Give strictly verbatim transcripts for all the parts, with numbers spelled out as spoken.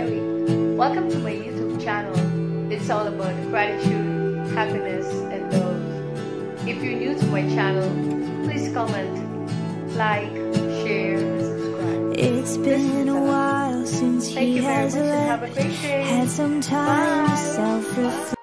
Mary. Welcome to my YouTube channel. It's all about gratitude, happiness and love. If you're new to my channel, please comment, like, share and subscribe. It's been a while since he has left. Thank you very much and have a great day. Had some time to self-reflect.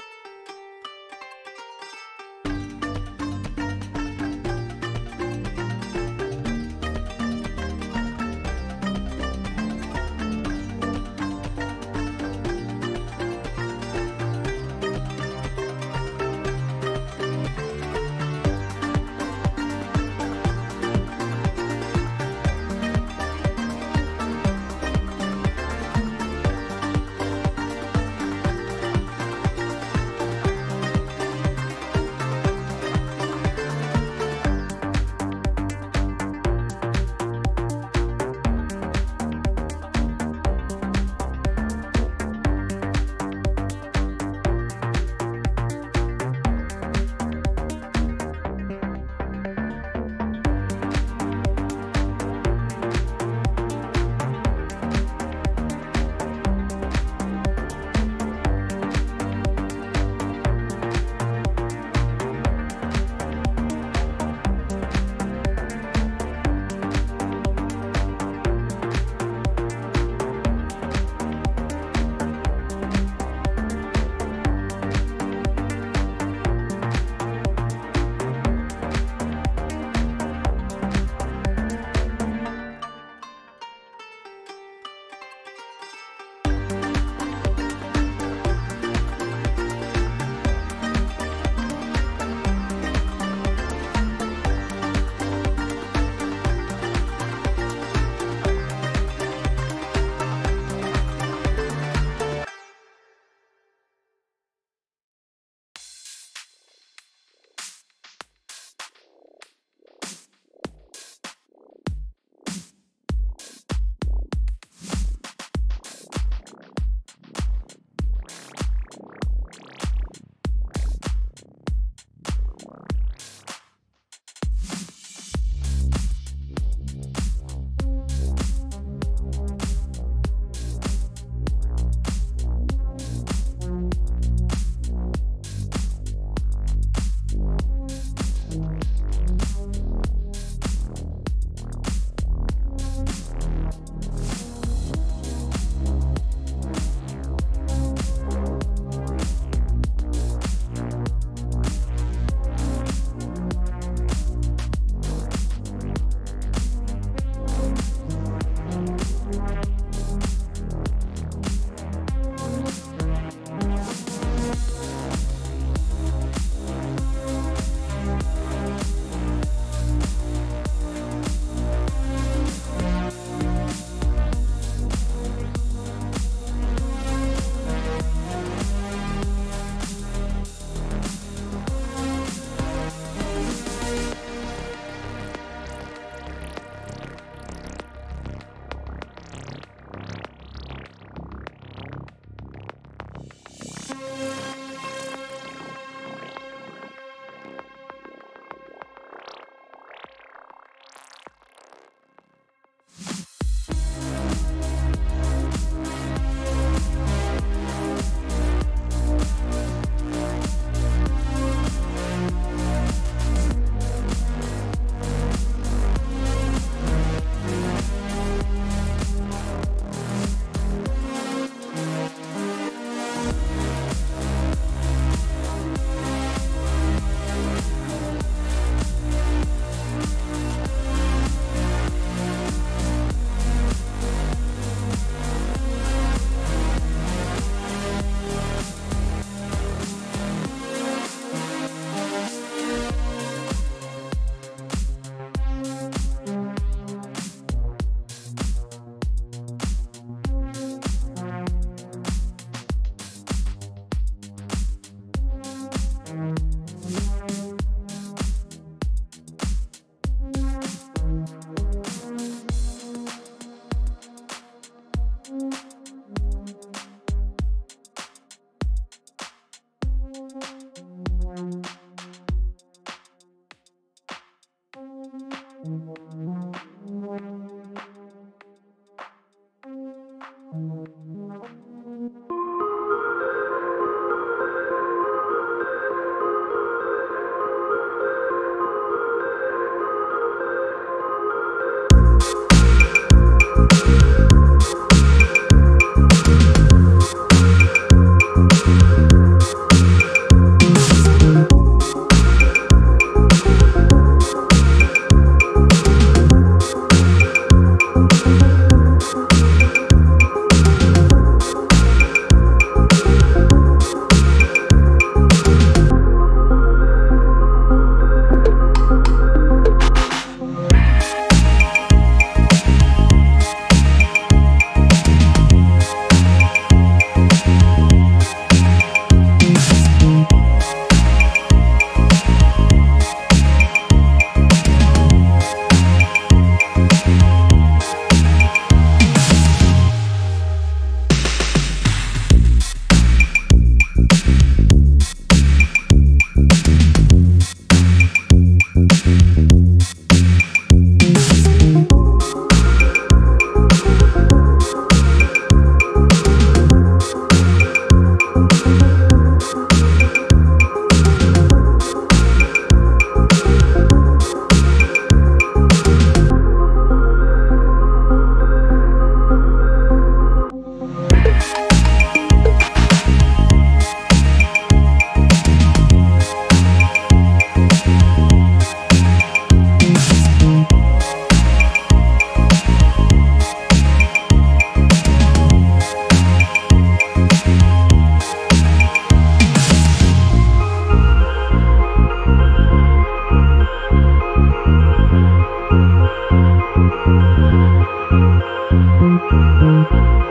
you.